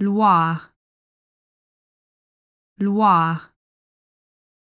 Loire, Loire.